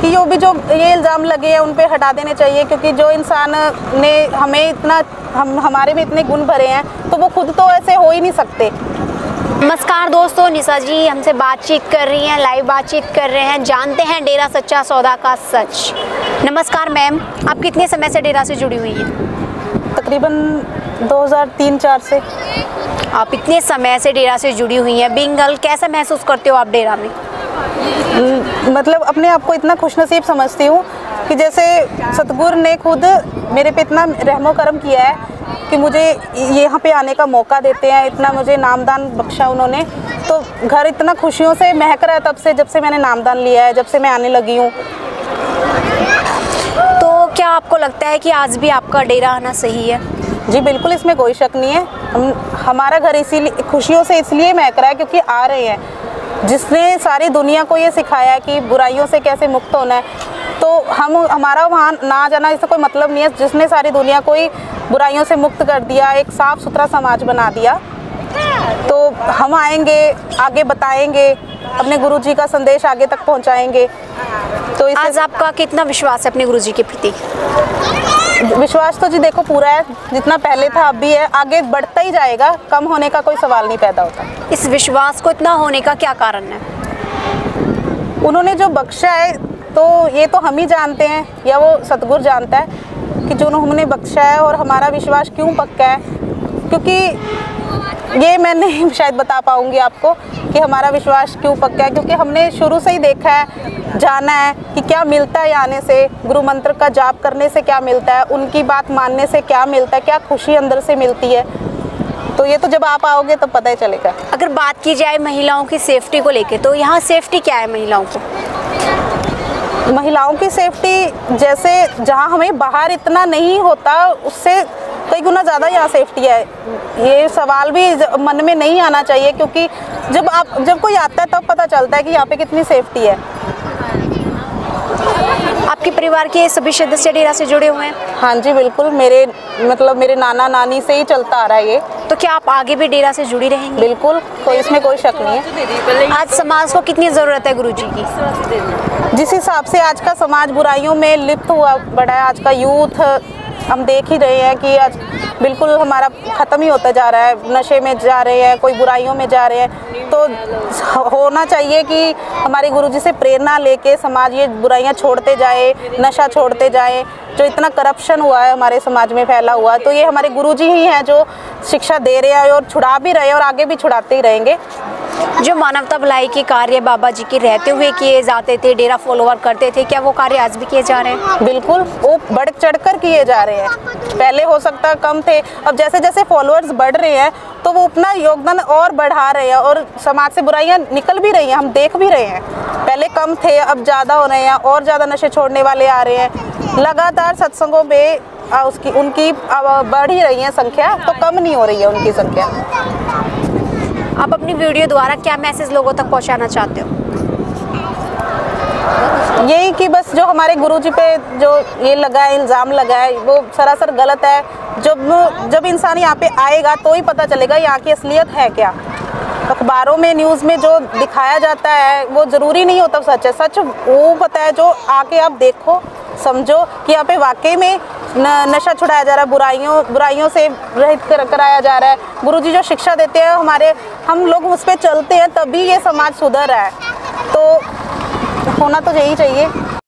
कि जो भी जो ये इल्ज़ाम लगे हैं उन पे हटा देने चाहिए, क्योंकि जो इंसान ने हमें इतना हमारे में इतने गुण भरे हैं तो वो खुद तो ऐसे हो ही नहीं सकते। नमस्कार दोस्तों, निशा जी हमसे बातचीत कर रही हैं, लाइव बातचीत कर रहे हैं, जानते हैं डेरा सच्चा सौदा का सच। नमस्कार मैम, आप कितने समय से डेरा से जुड़ी हुई हैं? तकरीबन 2003-04 से। आप इतने समय से डेरा से जुड़ी हुई हैं, बीइंग गर्ल कैसा महसूस करते हो आप डेरा में? मतलब अपने आप को इतना खुशनसीब समझती हूँ कि जैसे सतगुरु ने खुद मेरे पे इतना रहमो करम किया है कि मुझे यहाँ पे आने का मौका देते हैं, इतना मुझे नामदान बख्शा उन्होंने, तो घर इतना खुशियों से महक रहा है तब से, जब से मैंने नामदान लिया है, जब से मैं आने लगी हूँ। तो क्या आपको लगता है कि आज भी आपका डेरा आना सही है? जी बिल्कुल, इसमें कोई शक नहीं है। हमारा घर इसीलिए खुशियों से इसलिए महक रहा है क्योंकि आ रहे हैं जिसने सारी दुनिया को ये सिखाया है कि बुराइयों से कैसे मुक्त होना है, तो हमारा वहाँ ना जाना इसका कोई मतलब नहीं है। जिसने सारी दुनिया को ही बुराइयों से मुक्त कर दिया, एक साफ़ सुथरा समाज बना दिया, तो हम आएंगे, आगे बताएंगे, अपने गुरुजी का संदेश आगे तक पहुँचाएंगे। तो आज आपका कितना विश्वास है अपने गुरुजी के प्रति? विश्वास तो जी देखो पूरा है, जितना पहले था अब भी है, आगे बढ़ता ही जाएगा, कम होने का कोई सवाल नहीं पैदा होता। इस विश्वास को इतना होने का क्या कारण है? उन्होंने जो बख्शा है तो ये तो हम ही जानते हैं या वो सतगुरु जानता है कि जो हमने बख्शा है और हमारा विश्वास क्यों पक्का है, क्योंकि ये मैं नहीं शायद बता पाऊँगी आपको कि हमारा विश्वास क्यों पक्का है, क्योंकि हमने शुरू से ही देखा है, जाना है कि क्या मिलता है आने से, गुरु मंत्र का जाप करने से क्या मिलता है, उनकी बात मानने से क्या मिलता है, क्या खुशी अंदर से मिलती है, तो ये तो जब आप आओगे तब पता ही चलेगा। अगर बात की जाए महिलाओं की सेफ्टी को लेकर, तो यहाँ सेफ्टी क्या है महिलाओं को? महिलाओं की सेफ्टी जैसे जहाँ हमें बाहर इतना नहीं होता उससे कई गुना ज़्यादा यहाँ सेफ्टी है। ये सवाल भी मन में नहीं आना चाहिए, क्योंकि जब कोई आता है तब पता चलता है कि यहाँ पे कितनी सेफ्टी है। आपके परिवार के सभी सदस्य डेरा से जुड़े हुए हैं? हाँ जी बिल्कुल, मेरे नाना नानी से ही चलता आ रहा है ये। तो क्या आप आगे भी डेरा से जुड़ी रहेंगी? बिल्कुल, तो इसमें कोई शक नहीं है। आज समाज को कितनी ज़रूरत है गुरुजी की? जिस हिसाब से आज का समाज बुराइयों में लिप्त हुआ बड़ा है, आज का यूथ हम देख ही रहे हैं कि आज बिल्कुल हमारा ख़त्म ही होता जा रहा है, नशे में जा रहे हैं, कोई बुराइयों में जा रहे हैं, तो होना चाहिए कि हमारे गुरुजी से प्रेरणा लेके समाज ये बुराइयाँ छोड़ते जाए, नशा छोड़ते जाए। जो इतना करप्शन हुआ है हमारे समाज में फैला हुआ, तो ये हमारे गुरुजी ही हैं जो शिक्षा दे रहे हैं और छुड़ा भी रहे हैं और आगे भी छुड़ाते ही रहेंगे। जो मानवता भलाई के कार्य बाबा जी के रहते हुए किए जाते थे, डेरा फॉलोअर करते थे, क्या वो कार्य आज भी किए जा रहे हैं? बिल्कुल, वो बढ़ चढ़ कर किए जा रहे हैं। पहले हो सकता है कम थे, अब जैसे जैसे फॉलोअर्स बढ़ रहे हैं तो वो अपना योगदान और बढ़ा रहे हैं और समाज से बुराइयाँ निकल भी रही हैं, हम देख भी रहे हैं। पहले कम थे, अब ज़्यादा हो रहे हैं और ज़्यादा नशे छोड़ने वाले आ रहे हैं। लगातार सत्संगों में उनकी बढ़ ही रही है संख्या, तो कम नहीं हो रही है उनकी संख्या। आप अपनी वीडियो द्वारा क्या मैसेज लोगों तक पहुंचाना चाहते हो? यही कि बस जो हमारे गुरुजी पे जो ये लगा है, इल्ज़ाम लगा है, वो सरासर गलत है। जब इंसान यहाँ पे आएगा तो ही पता चलेगा यहाँ की असलियत है क्या। अखबारों में, न्यूज़ में जो दिखाया जाता है वो ज़रूरी नहीं होता सच है। सच वो पता है जो आके आप देखो, समझो कि यहाँ पे वाकई में नशा छुड़ाया जा रहा है, बुराइयों से रहित कराया जा रहा है। गुरुजी जो शिक्षा देते हैं हम लोग उस पर चलते हैं तभी ये समाज सुधर रहा है, तो होना तो यही चाहिए।